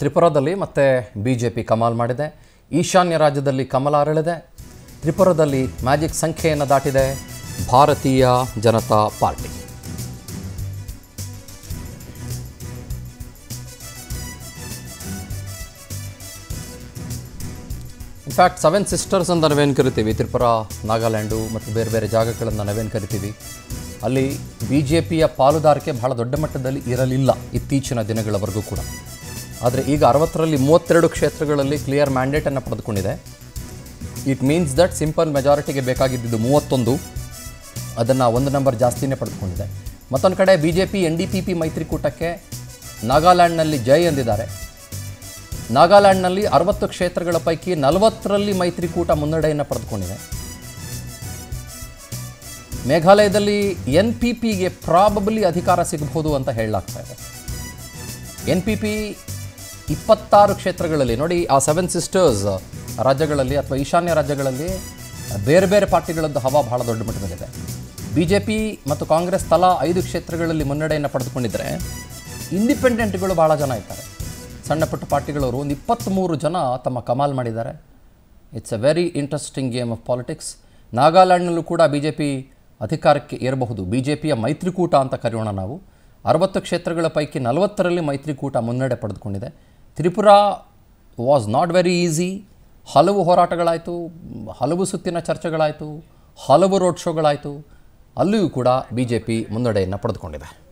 त्रिपुरादल्ली मत्ते BJP कमाल माडिदे। ईशान्य राज्यदल्ली कमल अरळिदे। त्रिपुरादल्ली magic संख्येयन्न दाटिदे Bharatiya Janata party. In fact seven sisters अंत नावेनु करीतीवि, त्रिपुरा, नागालैंड मत्ते बेरे बेरे जागगळन्न नावेनु करीतीवि। अल्ली बीजेपीय पालुदारिके बहळ दोड्ड मट्टदल्ली इरलिल्ल इत्तीचिन दिनगळवरेगू कूड। ಆದರೆ ಈಗ 60ರಲ್ಲಿ 32 ಕ್ಷೇತ್ರಗಳಲ್ಲಿ ಕ್ಲಿಯರ್ ಮ್ಯಾಂಡೇಟ್ ಅನ್ನು ಪಡೆದುಕೊಂಡಿದೆ। ಇಟ್ ಮೀನ್ಸ್ ದಟ್ ಸಿಂಪಲ್ ಮೆಜಾರಿಟಿಗೆ ಬೇಕಾಗಿದ್ದು 31, ಅದನ್ನ ಒಂದು ನಂಬರ್ ಜಾಸ್ತಿನೇ ಪಡೆದುಕೊಂಡಿದೆ। ಮತ್ತೊಂದು ಕಡೆ ಬಿಜೆಪಿ ಎನ್ಡಿಪಿಪಿ ಮೈತ್ರಿಕೂಟಕ್ಕೆ ನಾಗಾಲ್ಯಾಂಡ್ ನಲ್ಲಿ ಜೈ ಎಂದಿದ್ದಾರೆ। ನಾಗಾಲ್ಯಾಂಡ್ ನಲ್ಲಿ 60 ಕ್ಷೇತ್ರಗಳ ಪೈಕಿ 40ರಲ್ಲಿ ಮೈತ್ರಿಕೂಟ ಮುನ್ನಡೆಯನ್ನು ಪಡೆದುಕೊಂಡಿದೆ। ಮೇಘಾಲಯದಲ್ಲಿ ಎನ್ಪಿಪಿ ಗೆ ಪ್ರಾಬಬಲಿ ಅಧಿಕಾರ ಸಿಗಬಹುದು ಅಂತ ಹೇಳಲಾಗ್ತಾ ಇದೆ। ಎನ್ಪಿಪಿ 26 ಕ್ಷೇತ್ರಗಳಲ್ಲಿ ನೋಡಿ, ಆ ಸೆವೆನ್ ಸಿಸ್ಟರ್ಸ್ ರಾಜ್ಯಗಳಲ್ಲಿ ಅಥವಾ ಈಶಾನ್ಯ ರಾಜ್ಯಗಳಲ್ಲಿ ಬೇರೆ ಬೇರೆ ಪಾರ್ಟಿಗಳದ್ದು ಹವಾ ಬಹಳ ದೊಡ್ಡ ಮಟ್ಟದಲ್ಲಿದೆ। ಬಿಜೆಪಿ ಮತ್ತು ಕಾಂಗ್ರೆಸ್ ತಲಾ 5 ಕ್ಷೇತ್ರಗಳಲ್ಲಿ ಮುನ್ನಡೆಯನ್ನು ಪಡೆದುಕೊಂಡಿದ್ದರೆ, ಇಂಡಿಪೆಂಡೆಂಟ್ಗಳು ಬಹಳ ಜನ ಇದ್ದಾರೆ। ಸಣ್ಣ ಪುಟ್ಟ ಪಾರ್ಟಿಗಳವರು ಒಂದು 23 ಜನ ತಮ್ಮ ಕಮಾಲ್ ಮಾಡಿದ್ದಾರೆ। It's a very interesting game of politics. ನಾಗಾಲ್ಯಾಂಡ್ನಲ್ಲೂ ಕೂಡ ಬಿಜೆಪಿ ಅಧಿಕಾರಕ್ಕೆ ಏರಬಹುದು, ಬಿಜೆಪಿಯ ಮೈತ್ರಿಕೂಟ ಅಂತ ಕರೆಯೋಣ ನಾವು। 60 ಕ್ಷೇತ್ರಗಳ ಪೈಕಿ 40ರಲ್ಲಿ ಮೈತ್ರಿಕೂಟ ಮುನ್ನಡೆ ಪಡೆದುಕೊಂಡಿದೆ। Tripura was not very easy. ಹಲವು ಹೋರಾಟಗಳಾಯಿತು, ಹಲವು ಸುತ್ತಿನ ಚರ್ಚೆಗಳಾಯಿತು, ಹಲವು ರೋಡ್ ಶೋಗಳಾಯಿತು, ಅಲ್ಲಿಯೂ ಕೂಡ ಬಿಜೆಪಿ ಮುನ್ನಡೆಯನ್ನು ಪಡೆದುಕೊಂಡಿದೆ।